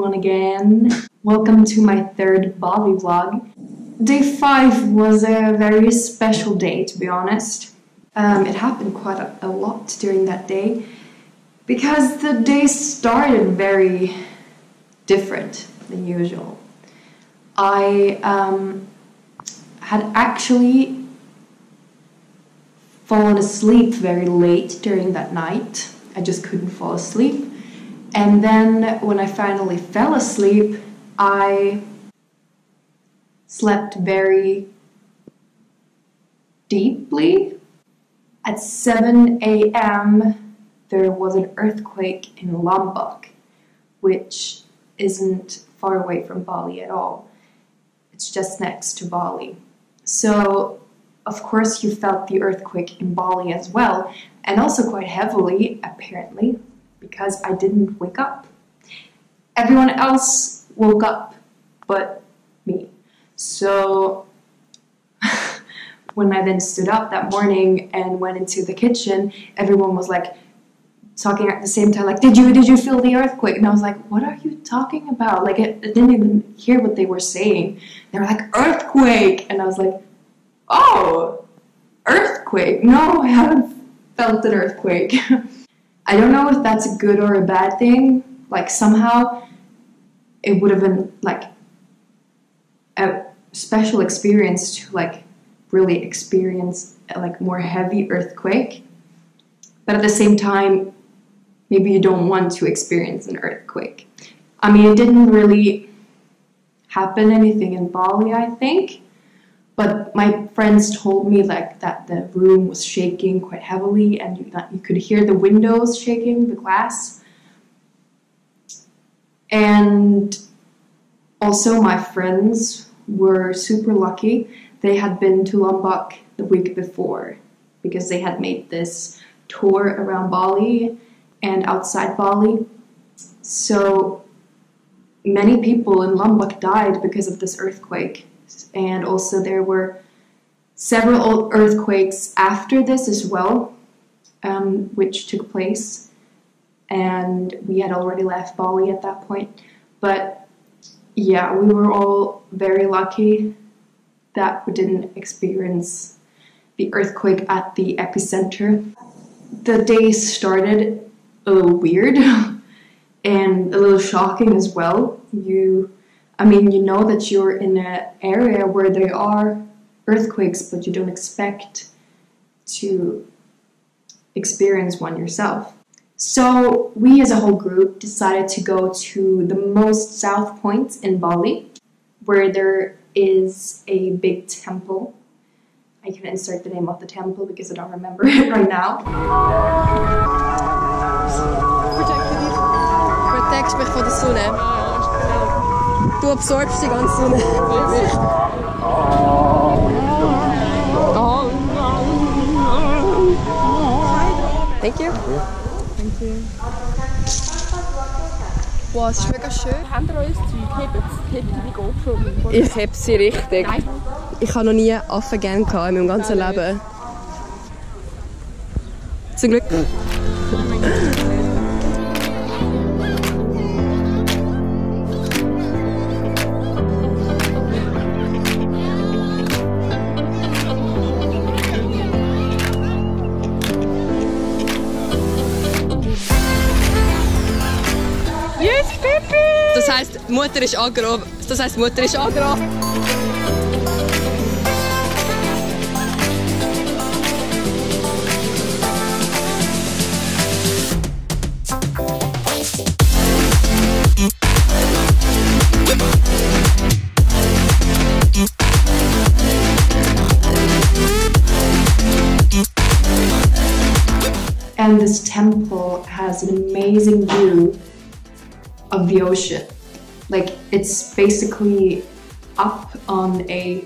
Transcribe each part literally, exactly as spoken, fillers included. everyone again. Welcome to my third Bali vlog. Day five was a very special day, to be honest. Um, it happened quite a, a lot during that day because the day started very different than usual. I um, had actually fallen asleep very late during that night. I just couldn't fall asleep. And then when I finally fell asleep, I slept very deeply. At seven A M there was an earthquake in Lombok, which isn't far away from Bali at all. It's just next to Bali. So of course you felt the earthquake in Bali as well, and also quite heavily apparently, because I didn't wake up. Everyone else woke up but me. So when I then stood up that morning and went into the kitchen, everyone was like talking at the same time, like, did you did you feel the earthquake? And I was like, what are you talking about? Like, I didn't even hear what they were saying. They were like, earthquake! And I was like, oh, earthquake? No, I haven't felt an earthquake. I don't know if that's a good or a bad thing. Like, somehow it would have been like a special experience to like really experience a, like more heavy earthquake, but at the same time maybe you don't want to experience an earthquake. I mean, it didn't really happen anything in Bali, I think, but my friends told me like that the room was shaking quite heavily and you, you could hear the windows shaking, the glass. And also my friends were super lucky. They had been to Lombok the week before because they had made this tour around Bali and outside Bali. So many people in Lombok died because of this earthquake. And also there were several earthquakes after this as well, um, which took place. And we had already left Bali at that point. But yeah, we were all very lucky that we didn't experience the earthquake at the epicenter. The day started a little weird and a little shocking as well. You, I mean, you know that you're in an area where there are earthquakes, but you don't expect to experience one yourself. So we as a whole group decided to go to the most south point in Bali, where there is a big temple. I can insert the name of the temple because I don't remember it right now. Protect me from the sun. You absorb the whole sun. Thank you. Thank you. Wow, es ist mega schön. Habt ihr euer Zeug? Hebt ihr die GoPro? Ich heb sie richtig. Nein. Ich habe noch nie Affen gern gehabt in meinem ganzen Nein. Leben. Zum Glück. Das heisst, die Mutter ist angerufen. Das heisst, die Mutter ist angerufen. And this temple has an amazing view of the ocean. Like, it's basically up on a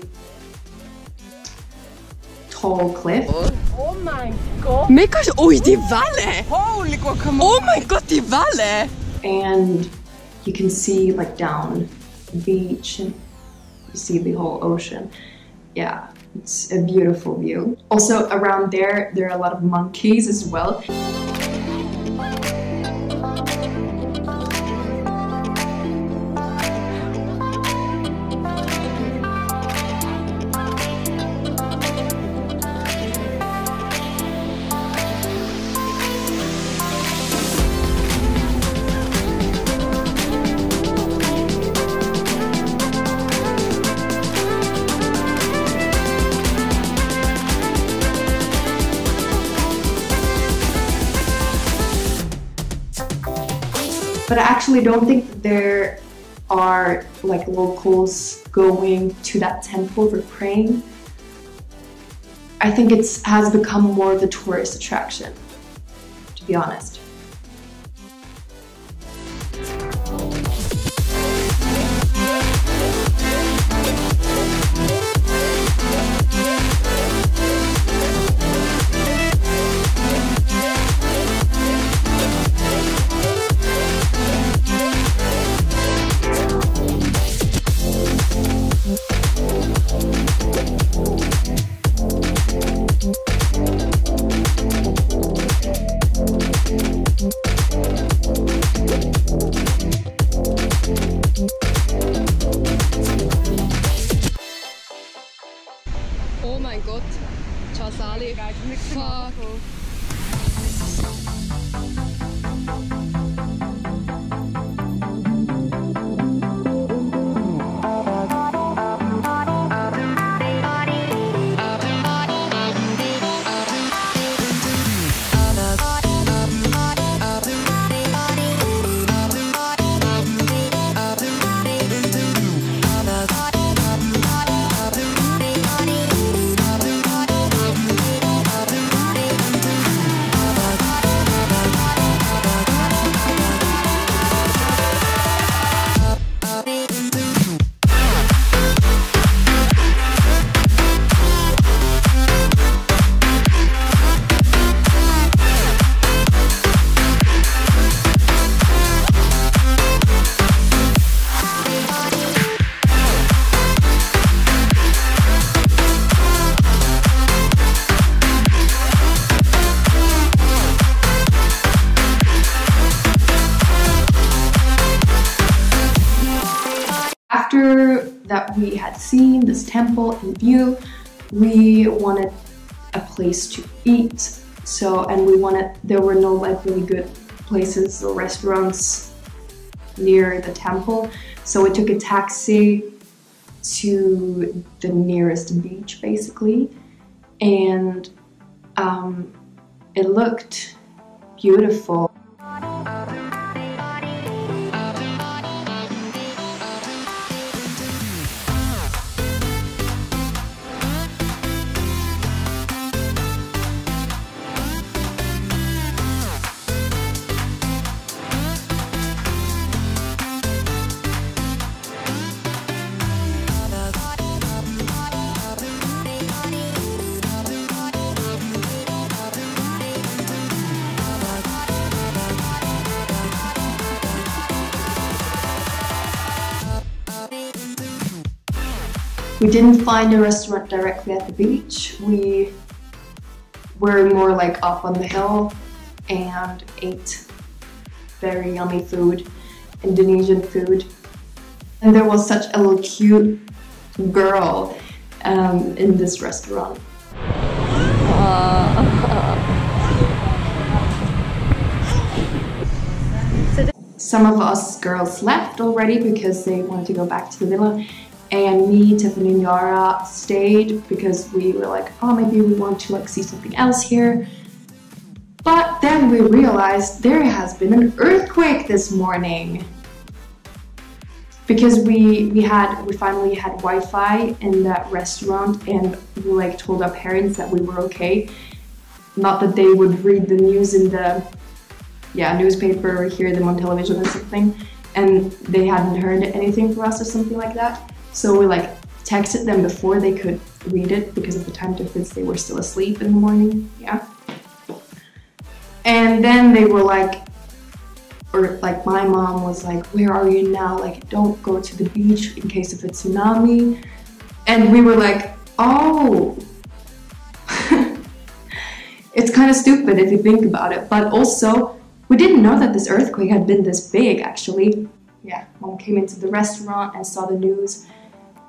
tall cliff. Oh my god! Mega, oh, die Welle! Holy guacamole! Oh my god, die Welle! And you can see like down the beach and you see the whole ocean. Yeah, it's a beautiful view. Also around there, there are a lot of monkeys as well. But I actually don't think there are like locals going to that temple for praying. I think it has become more of a tourist attraction, to be honest. Oh my god, Chasali, fuck. After that we had seen this temple in view, we wanted a place to eat. So, and we wanted, there were no like really good places or restaurants near the temple. So we took a taxi to the nearest beach basically. And um, it looked beautiful. We didn't find a restaurant directly at the beach. We were more like up on the hill and ate very yummy food, Indonesian food. And there was such a little cute girl um, in this restaurant. Uh. Some of us girls left already because they wanted to go back to the villa. And me, Tiffany and Yara stayed because we were like, oh, maybe we want to like see something else here. But then we realized there has been an earthquake this morning. Because we we had we finally had Wi-Fi in that restaurant, and we like told our parents that we were okay. Not that they would read the news in the yeah, newspaper or hear them on television or something, and they hadn't heard anything from us or something like that. So we like texted them before they could read it because of the time difference. They were still asleep in the morning, yeah. And then they were like, or like my mom was like, where are you now? Like, don't go to the beach in case of a tsunami. And we were like, oh. It's kind of stupid if you think about it. But also, we didn't know that this earthquake had been this big actually. Yeah, mom came into the restaurant and saw the news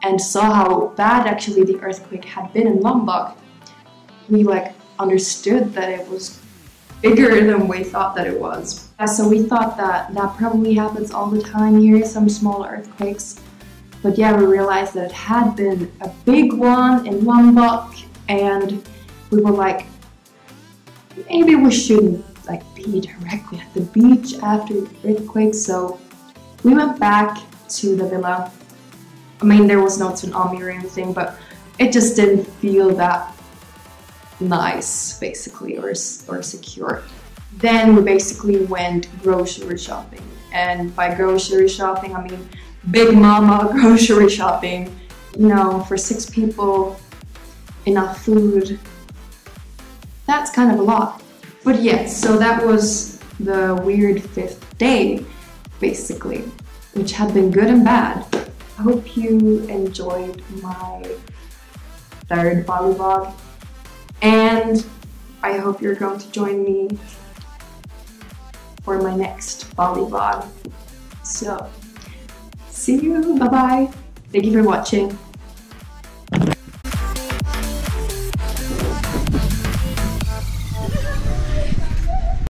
and saw how bad actually the earthquake had been in Lombok. We like understood that it was bigger than we thought that it was. Yeah, so we thought that that probably happens all the time here, some small earthquakes. But yeah, we realized that it had been a big one in Lombok, and we were like, maybe we shouldn't like be directly at the beach after the earthquake. So we went back to the villa. I mean, there was no tsunami or anything, but it just didn't feel that nice, basically, or, or secure. Then we basically went grocery shopping. And by grocery shopping, I mean Big Mama grocery shopping. You know, for six people, enough food. That's kind of a lot. But yeah, so that was the weird fifth day, basically, which had been good and bad. I hope you enjoyed my third Bali vlog, and I hope you're going to join me for my next Bali vlog. So, see you, bye bye. Thank you for watching.